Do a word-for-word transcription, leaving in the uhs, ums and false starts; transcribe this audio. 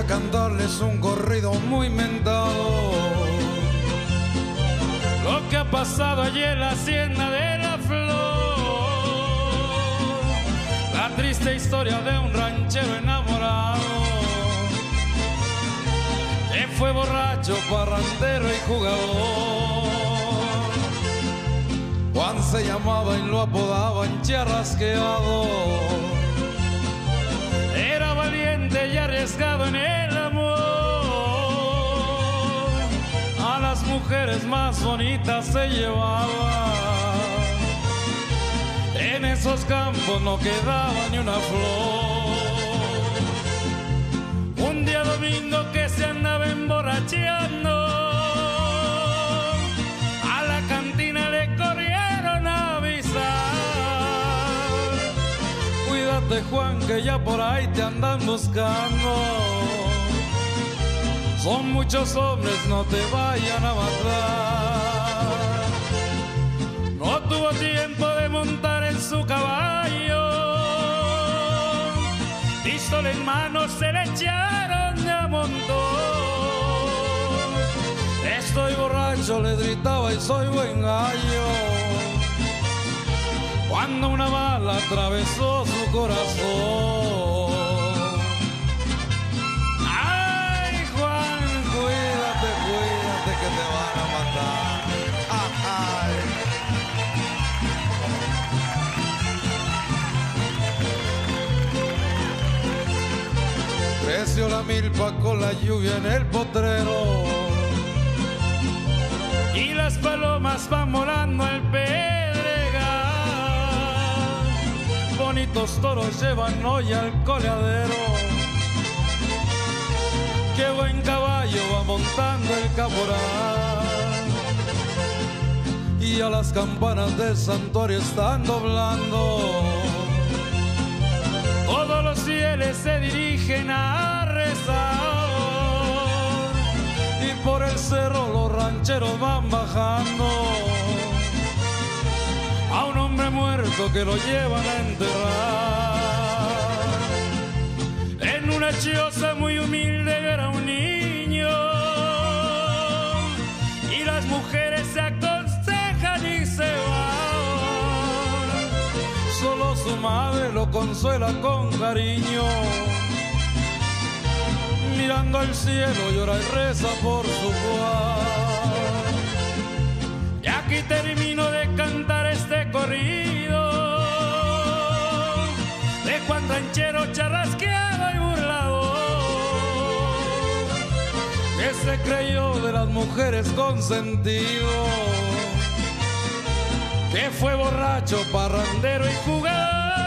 a cantarles un corrido muy mentado. Lo que ha pasado ayer en la hacienda de La Flor, la triste historia de un ranchero enamorado, que fue borracho, parrandero y jugador. Juan se llamaba y lo apodaban Charrasqueado. Era valiente y arriesgado en el amor, a las mujeres más bonitas se llevaba. En esos campos no quedaba ni una flor. Un día domingo que se andaba emborracheando, a la cantina le corrieron a avisar: cuídate, Juan, que ya por ahí te andan buscando. Son muchos hombres, no te vayan a matar. No tuvo tiempo de montar en su caballo, pistola en mano se le echaron de a montón. Estoy borracho, le gritaba, y soy buen gallo, cuando una bala atravesó su corazón. Ay, Juan, cuídate, cuídate que te van a matar. Ay. Creció la milpa con la lluvia en el potrero, y las palomas van volando al pelo. Bonitos toros llevan hoy al coleadero, qué buen caballo va montando el caporal. Y a las campanas del santuario están doblando, todos los fieles se dirigen a rezar, y por el cerro los rancheros van bajando a un hombre muerto que lo llevan a enterrar. En una choza muy humilde era un niño, y las mujeres se aconsejan y se van. Solo su madre lo consuela con cariño, mirando al cielo llora y reza por su Juan. Y aquí termino de cantar este corrido de Juan Ranchero, charrasqueado y burlador, que se creyó de las mujeres consentido, que fue borracho, parrandero y jugador.